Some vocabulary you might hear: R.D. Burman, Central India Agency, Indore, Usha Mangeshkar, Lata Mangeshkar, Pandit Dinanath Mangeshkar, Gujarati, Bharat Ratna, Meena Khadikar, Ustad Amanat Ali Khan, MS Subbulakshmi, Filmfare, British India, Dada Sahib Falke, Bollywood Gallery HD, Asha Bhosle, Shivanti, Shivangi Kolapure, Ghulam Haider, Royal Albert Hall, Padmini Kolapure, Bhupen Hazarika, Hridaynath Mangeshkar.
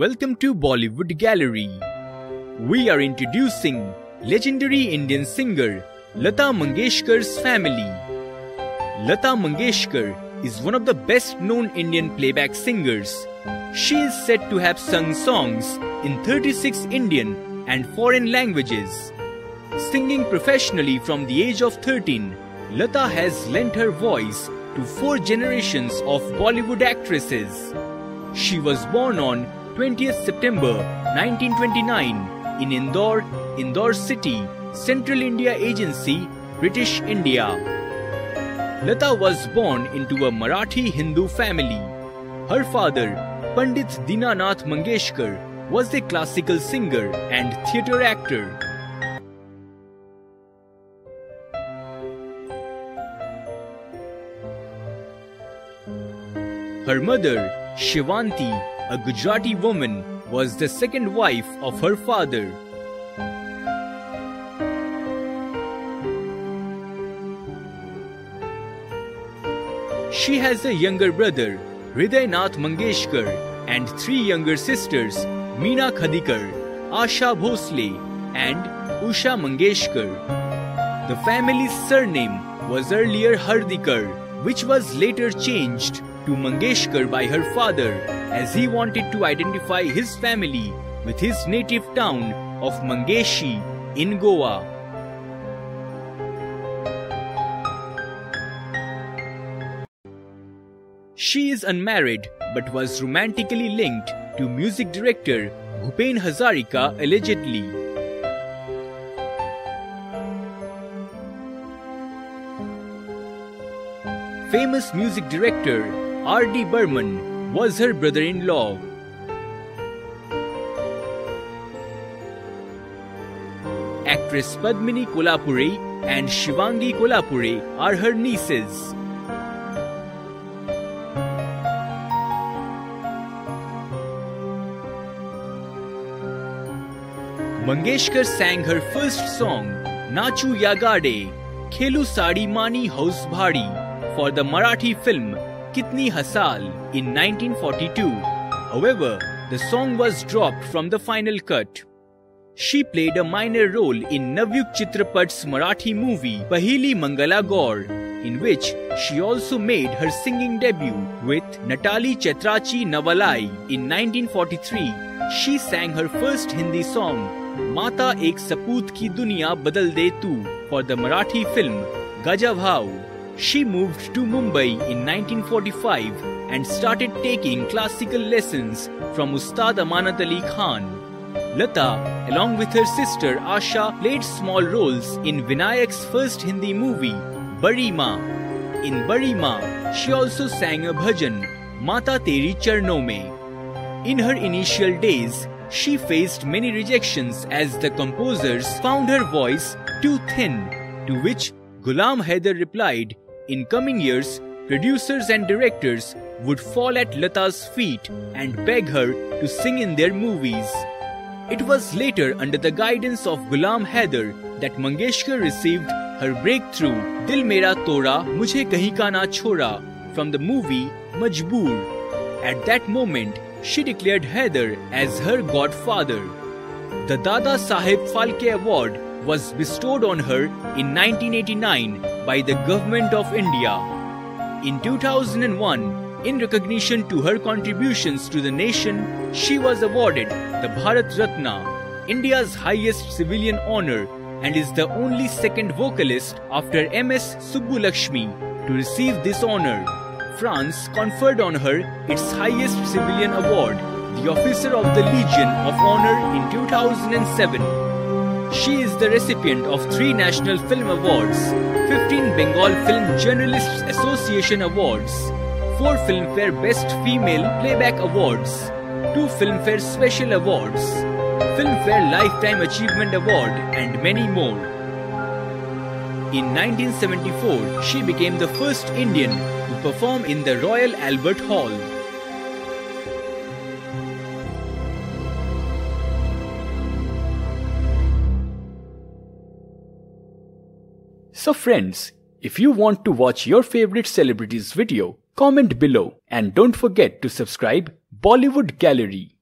Welcome to Bollywood Gallery. We are introducing legendary Indian singer Lata Mangeshkar's family. Lata Mangeshkar is one of the best known Indian playback singers. She is said to have sung songs in 36 Indian and foreign languages. Singing professionally from the age of 13, Lata has lent her voice to 4 generations of Bollywood actresses. She was born on 20th September 1929 in Indore, Indore City, Central India Agency, British India. Lata was born into a Marathi Hindu family. Her father, Pandit Dinanath Mangeshkar, was a classical singer and theatre actor. Her mother, Shivanti, a Gujarati woman, was the second wife of her father. She has a younger brother, Hridaynath Mangeshkar, and 3 younger sisters, Meena Khadikar, Asha Bhosle, and Usha Mangeshkar. The family's surname was earlier Hardikar, which was later changed to Mangeshkar by her father, as he wanted to identify his family with his native town of Mangeshi in Goa. She is unmarried but was romantically linked to music director Bhupen Hazarika allegedly. Famous music director R.D. Burman was her brother-in-law. Actress Padmini Kolapure and Shivangi Kolapure are her nieces. Mangeshkar sang her first song, Nachu Yagade, Khelu Sadi Mani House Bhari, for the Marathi film Kitni Hasal in 1942. However, the song was dropped from the final cut. She played a minor role in Navyuk Chitrapat's Marathi movie Pahili Mangala Gaur, in which she also made her singing debut with Natali Chetrachi Nawalai. In 1943, she sang her first Hindi song Mata Ek Sapoot Ki Duniya Badal De Tu for the Marathi film Gajabhau. She moved to Mumbai in 1945 and started taking classical lessons from Ustad Amanat Ali Khan. Lata, along with her sister Asha, played small roles in Vinayak's first Hindi movie, Badi Maa. In Badi Maa, she also sang a bhajan, Mata Teri Charno Mein. In her initial days, she faced many rejections as the composers found her voice too thin, to which Ghulam Haider replied, "In coming years, producers and directors would fall at Lata's feet and beg her to sing in their movies." It was later under the guidance of Ghulam Haider that Mangeshkar received her breakthrough Dil Mera Tora Mujhe Kahin Ka Na Chhora from the movie Majboor. At that moment, she declared Haider as her godfather. The Dada Sahib Falke Award was bestowed on her in 1989 by the Government of India. In 2001, in recognition to her contributions to the nation, she was awarded the Bharat Ratna, India's highest civilian honor, and is the only second vocalist after MS Subbulakshmi to receive this honor. France conferred on her its highest civilian award, the Officer of the Legion of Honor, in 2007. She is the recipient of 3 National Film Awards, 15 Bengal Film Journalists Association Awards, 4 Filmfare Best Female Playback Awards, 2 Filmfare Special Awards, Filmfare Lifetime Achievement Award, and many more. In 1974, she became the first Indian to perform in the Royal Albert Hall. So friends, if you want to watch your favorite celebrities' video, comment below and don't forget to subscribe Bollywood Gallery.